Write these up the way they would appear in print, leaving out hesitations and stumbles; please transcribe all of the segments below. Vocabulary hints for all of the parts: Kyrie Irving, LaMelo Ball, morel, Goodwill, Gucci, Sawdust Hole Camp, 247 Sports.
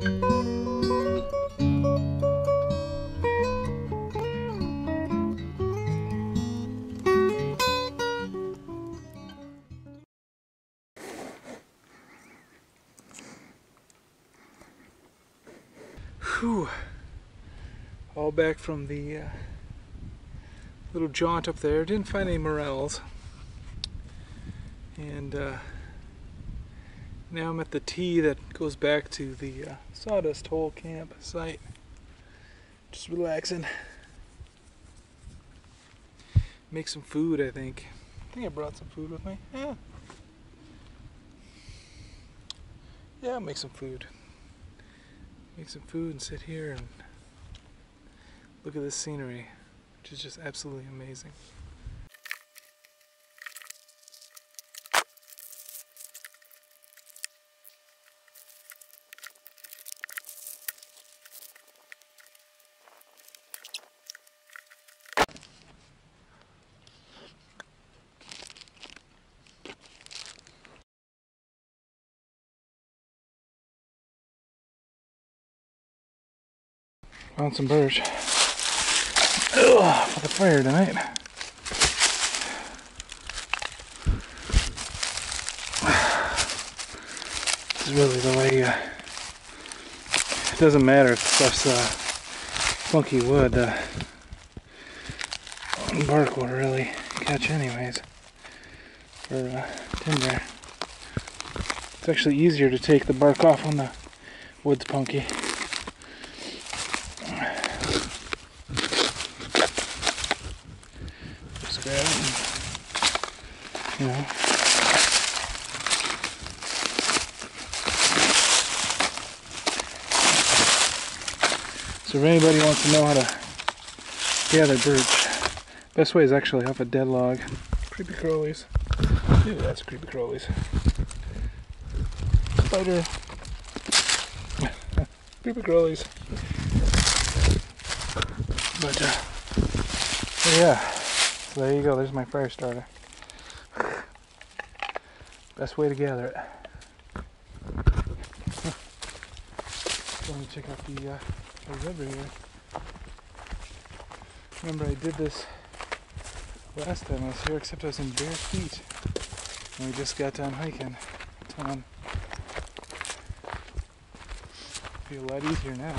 Whew. All back from the little jaunt up there. Didn't find any morels, and now I'm at the T that goes back to the Sawdust Hole Camp site. Just relaxing, make some food. I think I brought some food with me. Yeah, I'll make some food. Make some food and sit here and look at this scenery, which is just absolutely amazing. Found some birch. Ugh, for the fire tonight. This is really the way. It doesn't matter if stuff's funky wood. Bark will really catch anyways for timber. It's actually easier to take the bark off when the wood's punky. You know. So if anybody wants to know how to gather birch, best way is actually off a dead log. Creepy crawlies. Ooh, that's creepy crawlies. Spider. Creepy crawlies. But yeah, so there you go. There's my fire starter. Best way to gather it. Let me check out the river here. Remember, I did this last time I was here, except I was in bare feet. And we just got down hiking a ton. It'll be a lot easier now.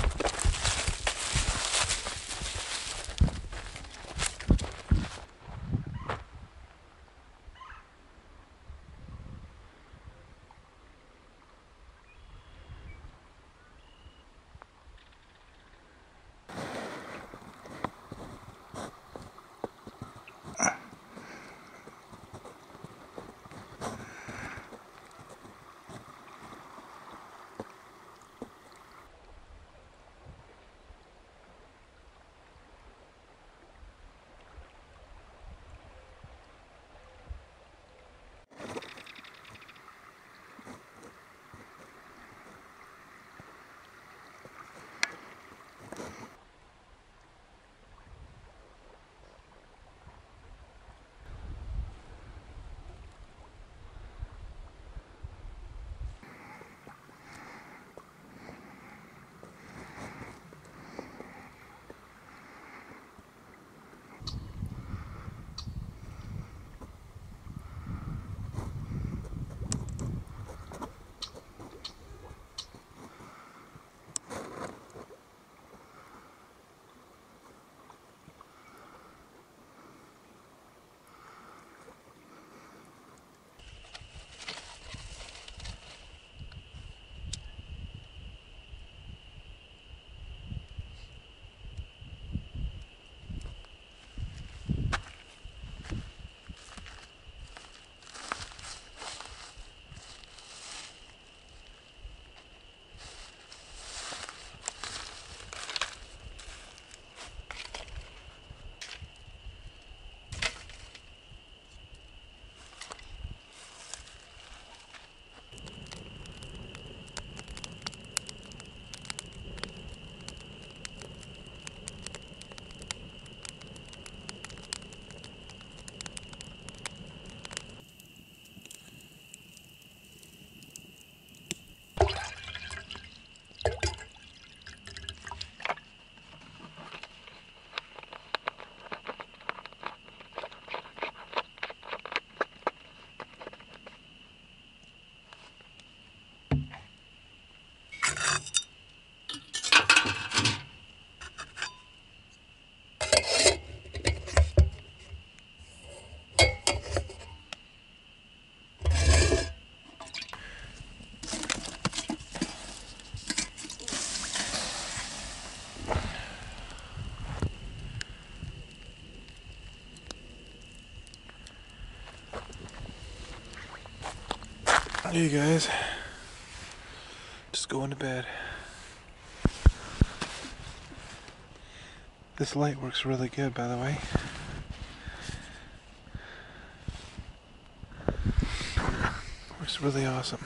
Hey guys, just going to bed. This light works really good, by the way. Works really awesome.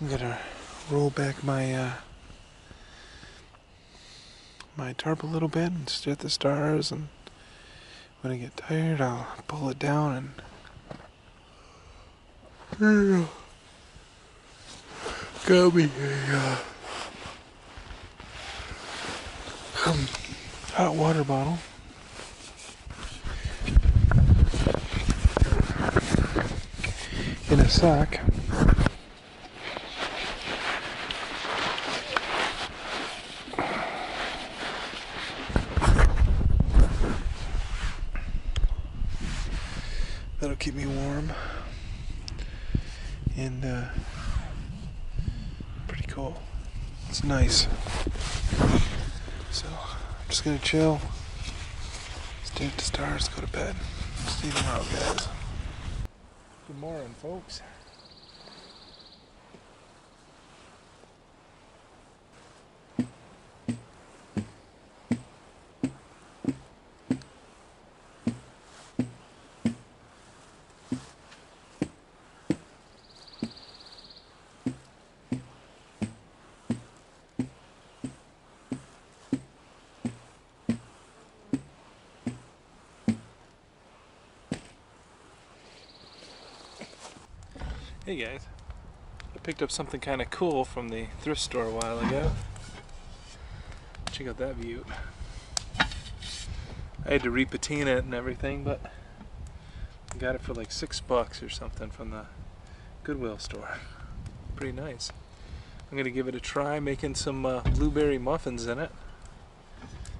I'm gonna roll back my my tarp a little bit and stare at the stars, and when I get tired I'll pull it down and got me a hot water bottle. In a sock. That'll keep me warm. And pretty cool. It's nice. So I'm just gonna chill, stare at the stars, go to bed. See tomorrow, guys. Good morning, folks. Hey guys, I picked up something kind of cool from the thrift store a while ago. Check out that view. I had to re-patina it and everything, but I got it for like $6 or something from the Goodwill store. Pretty nice. I'm gonna give it a try making some blueberry muffins in it.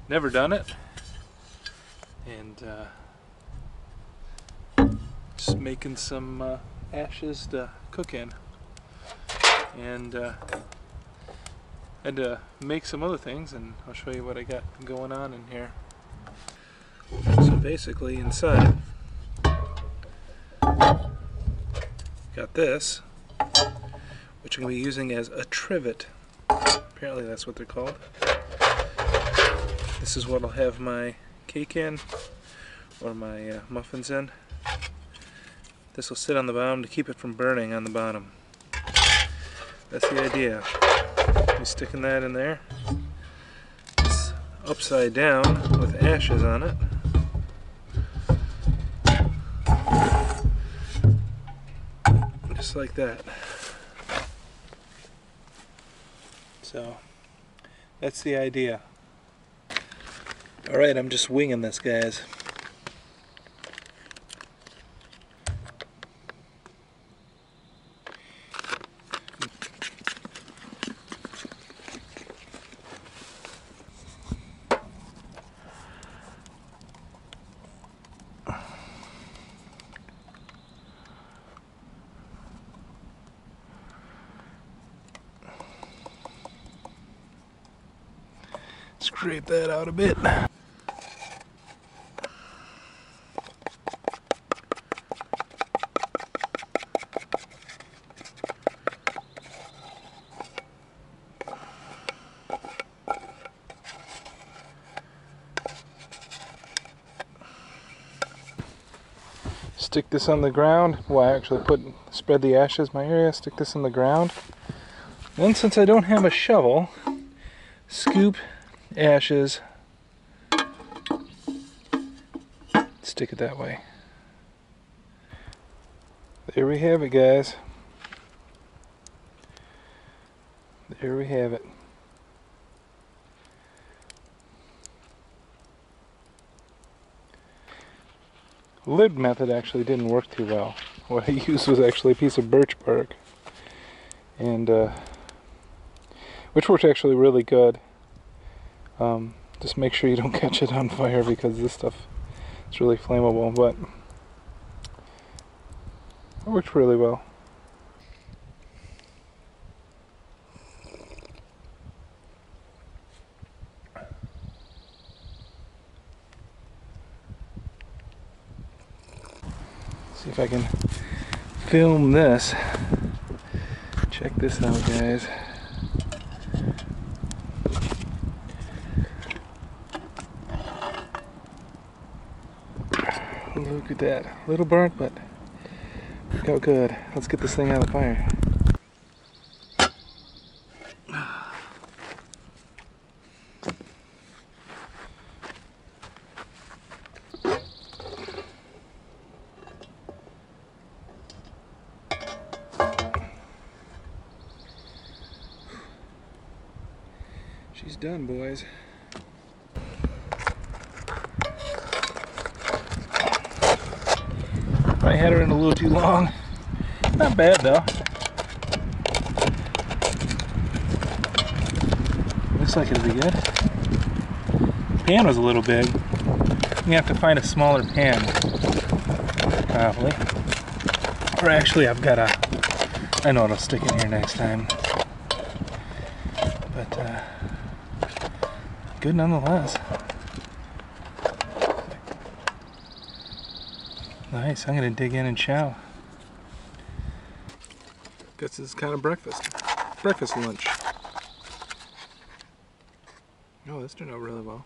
Never done it, and just making some ashes to cook in, and had to make some other things, and I'll show you what I got going on in here. So basically inside got this, which I'm going to be using as a trivet. Apparently that's what they're called. This is what I'll have my cake in, or my muffins in. This will sit on the bottom to keep it from burning on the bottom. That's the idea. I'm sticking that in there. It's upside down with ashes on it. Just like that. So, that's the idea. Alright, I'm just winging this, guys. Scrape that out a bit. Stick this on the ground. Well, I actually spread the ashes, my area, stick this on the ground. Then, since I don't have a shovel, scoop ashes, stick it that way. There we have it, guys. There we have it. Lid method actually didn't work too well. What I used was actually a piece of birch bark, and which worked actually really good. Just make sure you don't catch it on fire, because this stuff is really flammable, but it worked really well. See if I can film this. Check this out, guys. Look at that. A little burnt, but look how good. Let's get this thing out of the fire. She's done, boys. I had her in a little too long. Not bad though. Looks like it'll be good. The pan was a little big. You have to find a smaller pan, probably. Or actually, I've got a. I know it'll stick in here next time. But good nonetheless. Nice, I'm gonna dig in and chow. This is kind of breakfast lunch. Oh, this turned out really well.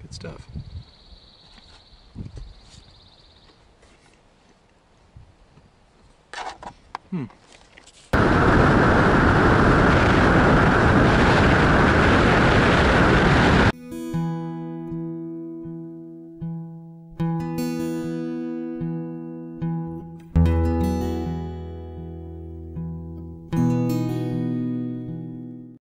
Good stuff.